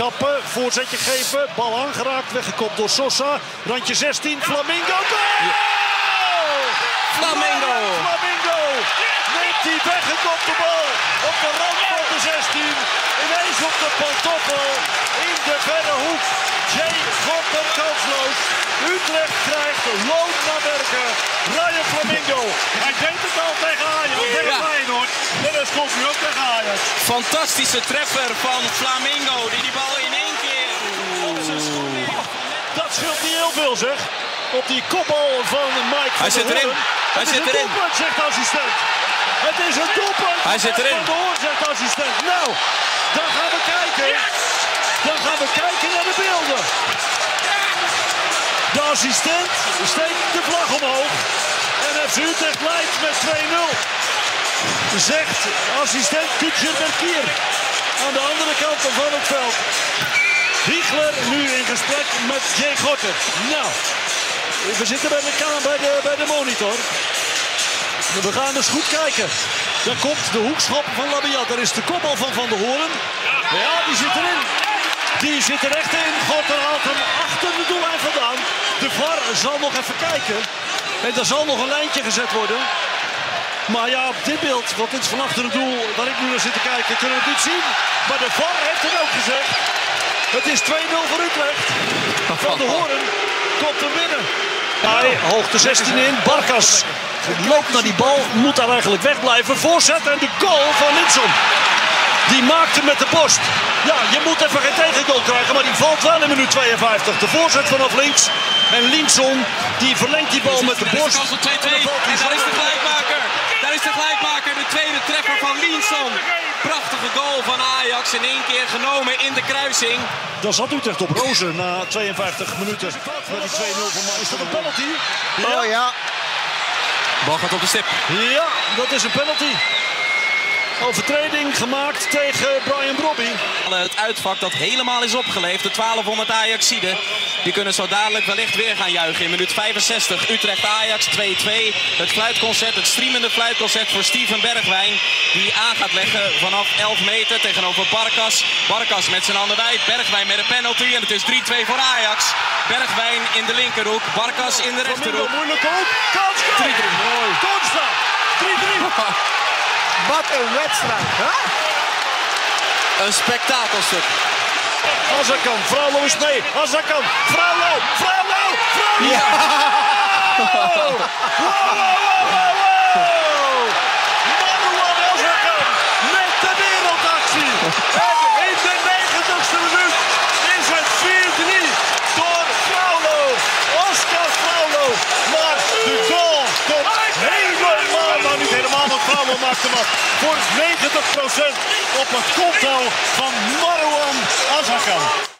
Kappen, voorzetje geven, bal aangeraakt, weggekopt door Sosa. Randje 16, Flamingo, goal! Flamingo! Flamingo neemt die weggekopte bal op de rand van de 16. Ineens op de pantoffel in de verre hoek. Gorter kansloos. Utrecht krijgt lood naar Bergen. Ryan Flamingo. Hij deed het al tegen Ajax. Tegen Feyenoord. En dat komt nu ook tegen Ajax. Fantastische treffer van Flamingo. Die bal in één keer op zijn schoen heeft. Dat scheelt niet heel veel, zeg. Op die kopbal van Mike van der Hoorn. Hij zit erin. Hij zit erin. Doelpunt, zegt de assistent. Het is een doelpunt. Hij zit erin. Van der Hoorn, zegt de assistent. Nou, dan gaan we kijken. Dan gaan we kijken naar de beelden. De assistent steekt de vlag omhoog. En FC Utrecht leidt met 2-0. Zegt assistent Kutje Merkier. Aan de andere kant van het veld. Hiechler nu in gesprek met Gorter. Nou, we zitten bij de monitor. We gaan eens goed kijken. Daar komt de hoekschop van Labiat. Daar is de kopbal van Van der Hoorn. Ja, die zit erin. Die zit er echt in. Gorter haalt hem achter de doellijn vandaan. De VAR zal nog even kijken. En daar zal nog een lijntje gezet worden. Maar ja, op dit beeld, want dit is van achter het doel waar ik nu naar zit te kijken, kunnen we het niet zien. Maar de VAR heeft het ook gezegd. Het is 2-0 voor Utrecht. Van der Hoorn komt hem binnen. Hij hoogt de 16 in. Barkas loopt naar die bal. Moet daar eigenlijk wegblijven. Voorzet en de goal van Hlynsson. Die maakt hem met de borst. Ja, je moet even geen tegengoal krijgen, maar die valt wel in minuut 52. De voorzet vanaf links. En Hlynsson, die verlengt die bal met de borst. En daar is de gelijkmaker. Daar is de gelijkmaker. De tweede treffer van Hlynsson. Prachtige goal van Ajax. In één keer genomen in de kruising. Dan zat Utrecht op rozen na 52 minuten. Met die 2-0 van Marwan. Is dat een penalty? Ja. Oh ja. De bal gaat op de stip. Ja, dat is een penalty. Overtreding gemaakt tegen Brian Robbie. Het uitvak dat helemaal is opgeleefd. De 1200 Ajaxiden. Die kunnen zo dadelijk wellicht weer gaan juichen. In minuut 65. Utrecht-Ajax 2-2. Het fluitconcert, het streamende fluitconcert voor Steven Bergwijn. Die aan gaat leggen vanaf 11 meter tegenover Barkas. Barkas met zijn handen wijd. Bergwijn met een penalty. En het is 3-2 voor Ajax. Bergwijn in de linkerhoek. Barkas in de rechterhoek. Moeilijk ook. Kans. 3-3. Kortstraat. 3-3. Wat een wedstrijd, hè? Een spektakelstuk. Azakar, Fraulo is mee. Azakar, Fraulo, Fraulo, Fraulo! Ja. Wow, wow, wow, wow! Marwan Azakar met de wereldactie. En in de 90ste minuut is het 4-3 door Fraulo. Oscar Fraulo maakt de goal tot helemaal, maar niet helemaal, want Fraulo maakt hem af. Voor 90% op het konto van Marwan Azakar.